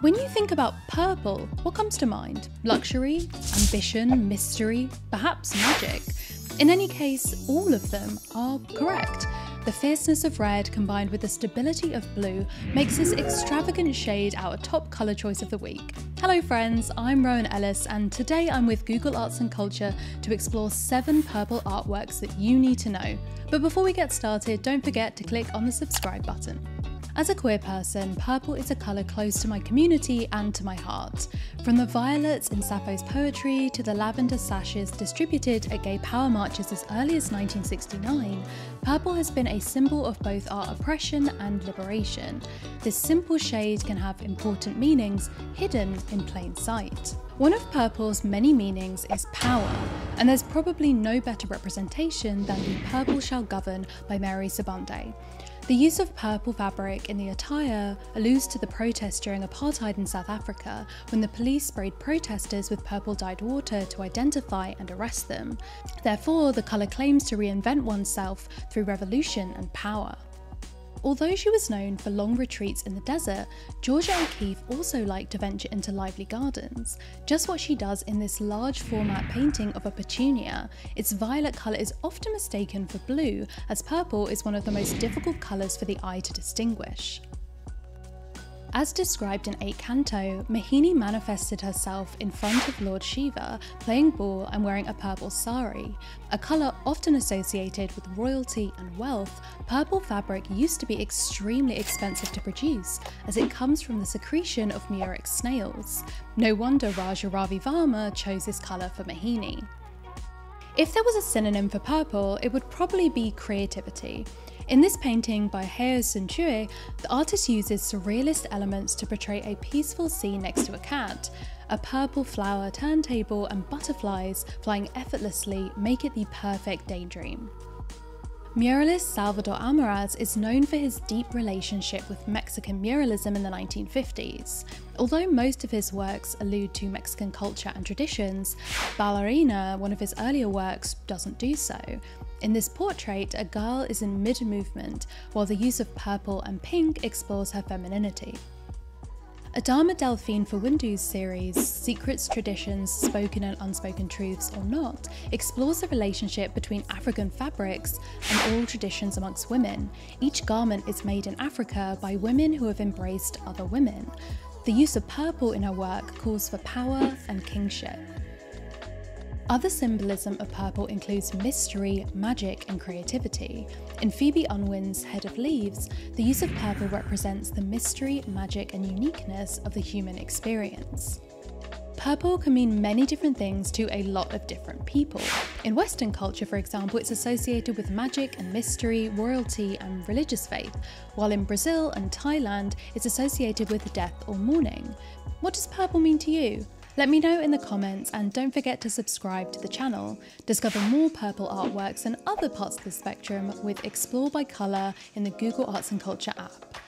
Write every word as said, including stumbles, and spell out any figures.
When you think about purple, what comes to mind? Luxury, ambition, mystery, perhaps magic. In any case, all of them are correct. The fierceness of red combined with the stability of blue makes this extravagant shade our top colour choice of the week. Hello friends, I'm Rowan Ellis and today I'm with Google Arts and Culture to explore seven purple artworks that you need to know. But before we get started, don't forget to click on the subscribe button. As a queer person, purple is a colour close to my community and to my heart. From the violets in Sappho's poetry to the lavender sashes distributed at gay power marches as early as nineteen sixty-nine, purple has been a symbol of both our oppression and liberation. This simple shade can have important meanings hidden in plain sight. One of purple's many meanings is power, and there's probably no better representation than the Purple Shall Govern by Mary Sibande. The use of purple fabric in the attire alludes to the protest during apartheid in South Africa, when the police sprayed protesters with purple dyed water to identify and arrest them. Therefore, the colour claims to reinvent oneself through revolution and power. Although she was known for long retreats in the desert, Georgia O'Keeffe also liked to venture into lively gardens. Just what she does in this large format painting of a petunia. Its violet colour is often mistaken for blue, as purple is one of the most difficult colours for the eye to distinguish. As described in Eight Canto, Mohini manifested herself in front of Lord Shiva, playing ball and wearing a purple sari. A colour often associated with royalty and wealth, purple fabric used to be extremely expensive to produce, as it comes from the secretion of muric snails. No wonder Raja Ravi Varma chose this colour for Mohini. If there was a synonym for purple, it would probably be creativity. In this painting by Hyo Soon Choi, the artist uses surrealist elements to portray a peaceful scene next to a cat. A purple flower turntable and butterflies flying effortlessly make it the perfect daydream. Muralist Salvador Almaraz is known for his deep relationship with Mexican muralism in the nineteen fifties. Although most of his works allude to Mexican culture and traditions, Ballerina, one of his earlier works, doesn't do so. In this portrait, a girl is in mid-movement, while the use of purple and pink explores her femininity. Adama Delphine Fawindu's series, Secrets, Traditions, Spoken and Unspoken Truths or Not, explores the relationship between African fabrics and oral traditions amongst women. Each garment is made in Africa by women who have embraced other women. The use of purple in her work calls for power and kingship. Other symbolism of purple includes mystery, magic, and creativity. In Phoebe Unwin's Head of Leaves, the use of purple represents the mystery, magic, and uniqueness of the human experience. Purple can mean many different things to a lot of different people. In Western culture, for example, it's associated with magic and mystery, royalty and religious faith, while in Brazil and Thailand, it's associated with death or mourning. What does purple mean to you? Let me know in the comments and don't forget to subscribe to the channel. Discover more purple artworks and other parts of the spectrum with Explore by Colour in the Google Arts and Culture app.